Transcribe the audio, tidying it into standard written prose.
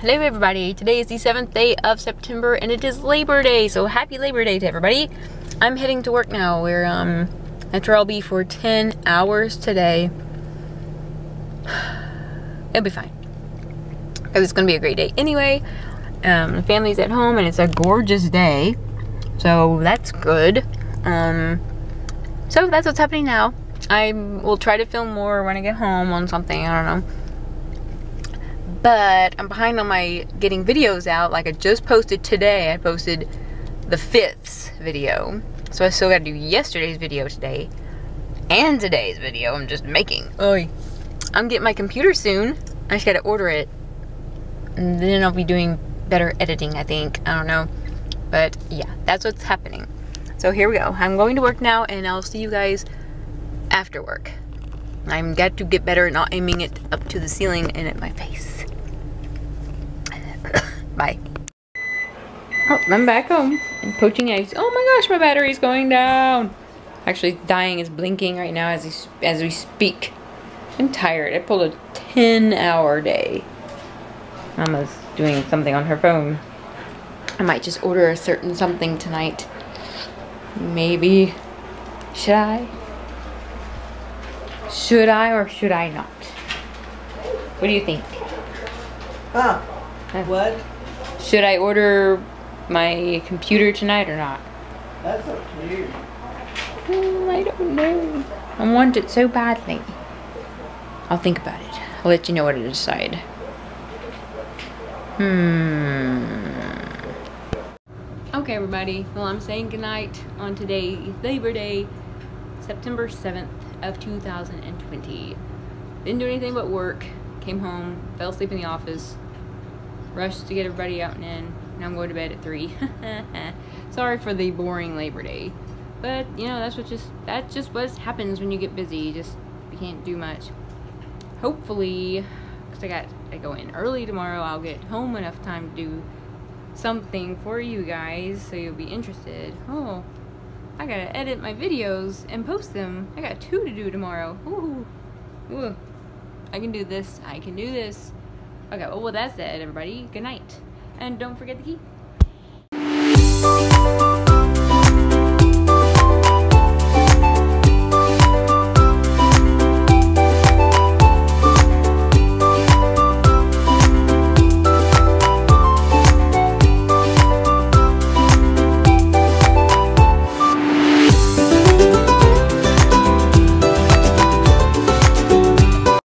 Hello everybody, today is the 7th day of September and it is Labor Day, so happy Labor Day to everybody. I'm heading to work now. We're at Ralby for 10 hours today. It'll be fine. It's gonna be a great day anyway. Family's at home and it's a gorgeous day, so that's good. So that's what's happening now. I will try to film more when I get home on something, I don't know. But I'm behind on my getting videos out. Like I just posted today, I posted the 5th's video. So I still gotta do yesterday's video today and today's video I'm just making. Oy. I'm getting my computer soon. I just gotta order it. And then I'll be doing better editing, I think. I don't know. But yeah, that's what's happening. So here we go. I'm going to work now and I'll see you guys after work. I've got to get better at not aiming it up to the ceiling and at my face. Bye. Oh, I'm back home and poaching eggs. Oh my gosh, my battery's going down. Actually, dying is blinking right now as we speak. I'm tired. I pulled a 10-hour day. Mama's doing something on her phone. I might just order a certain something tonight. Maybe. Should I? Should I or should I not? What do you think? Huh? What? Should I order my computer tonight or not? That's up to you. I don't know. I want it so badly. I'll think about it. I'll let you know what to decide. Okay, everybody. Well, I'm saying goodnight on today, Labor Day, September 7th. Of 2020. Didn't do anything but work, came home, fell asleep in the office, rushed to get everybody out and in, and I'm going to bed at 3. Sorry for the boring Labor Day, but you know, that's just what happens when you get busy. You can't do much. Hopefully, because I go in early tomorrow, I'll get home enough time to do something for you guys so you'll be interested. Oh, I gotta edit my videos and post them. I got 2 to do tomorrow. Ooh. Ooh. I can do this. I can do this. Okay, well that's it, everybody. Good night. And don't forget the key.